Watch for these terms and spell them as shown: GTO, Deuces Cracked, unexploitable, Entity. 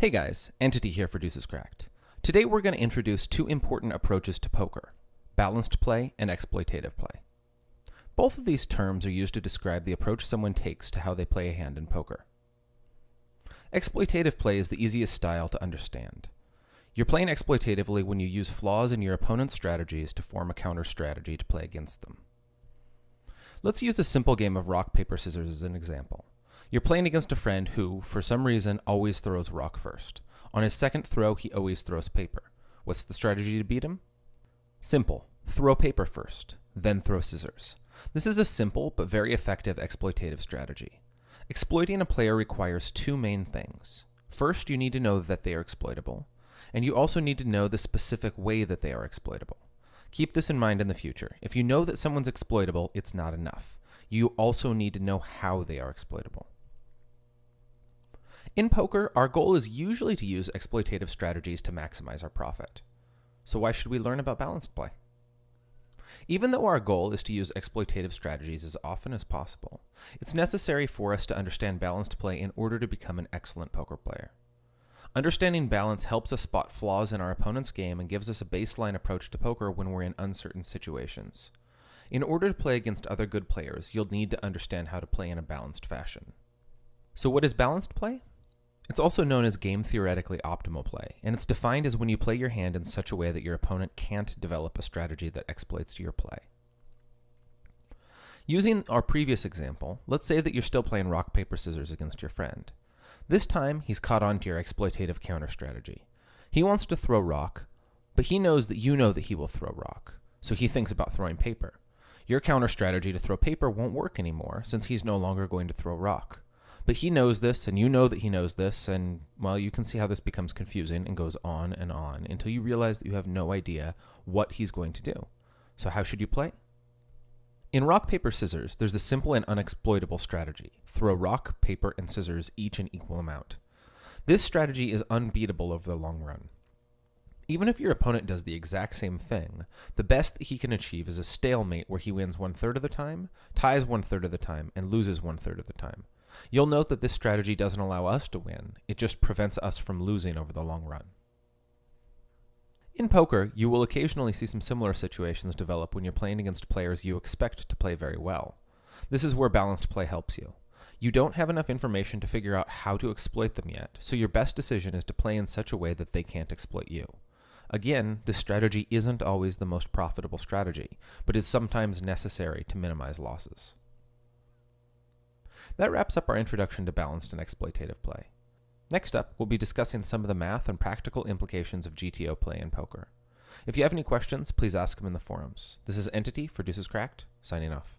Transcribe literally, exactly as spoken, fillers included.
Hey guys, Entity here for Deuces Cracked. Today we're going to introduce two important approaches to poker, balanced play and exploitative play. Both of these terms are used to describe the approach someone takes to how they play a hand in poker. Exploitative play is the easiest style to understand. You're playing exploitatively when you use flaws in your opponent's strategies to form a counter strategy to play against them. Let's use a simple game of rock, paper, scissors as an example. You're playing against a friend who, for some reason, always throws rock first. On his second throw, he always throws paper. What's the strategy to beat him? Simple. Throw paper first, then throw scissors. This is a simple but very effective exploitative strategy. Exploiting a player requires two main things. First, you need to know that they are exploitable, and you also need to know the specific way that they are exploitable. Keep this in mind in the future. If you know that someone's exploitable, it's not enough. You also need to know how they are exploitable. In poker, our goal is usually to use exploitative strategies to maximize our profit. So why should we learn about balanced play? Even though our goal is to use exploitative strategies as often as possible, it's necessary for us to understand balanced play in order to become an excellent poker player. Understanding balance helps us spot flaws in our opponent's game and gives us a baseline approach to poker when we're in uncertain situations. In order to play against other good players, you'll need to understand how to play in a balanced fashion. So what is balanced play? It's also known as game-theoretically optimal play, and it's defined as when you play your hand in such a way that your opponent can't develop a strategy that exploits your play. Using our previous example, let's say that you're still playing rock, paper, scissors against your friend. This time, he's caught on to your exploitative counter strategy. He wants to throw rock, but he knows that you know that he will throw rock, so he thinks about throwing paper. Your counter strategy to throw paper won't work anymore since he's no longer going to throw rock. But he knows this, and you know that he knows this, and, well, you can see how this becomes confusing and goes on and on until you realize that you have no idea what he's going to do. So how should you play? In rock, paper, scissors, there's a simple and unexploitable strategy. Throw rock, paper, and scissors each an equal amount. This strategy is unbeatable over the long run. Even if your opponent does the exact same thing, the best that he can achieve is a stalemate where he wins one-third of the time, ties one-third of the time, and loses one-third of the time. You'll note that this strategy doesn't allow us to win, it just prevents us from losing over the long run. In poker, you will occasionally see some similar situations develop when you're playing against players you expect to play very well. This is where balanced play helps you. You don't have enough information to figure out how to exploit them yet, so your best decision is to play in such a way that they can't exploit you. Again, this strategy isn't always the most profitable strategy, but is sometimes necessary to minimize losses. That wraps up our introduction to balanced and exploitative play. Next up, we'll be discussing some of the math and practical implications of G T O play in poker. If you have any questions, please ask them in the forums. This is Entity for Deuces Cracked, signing off.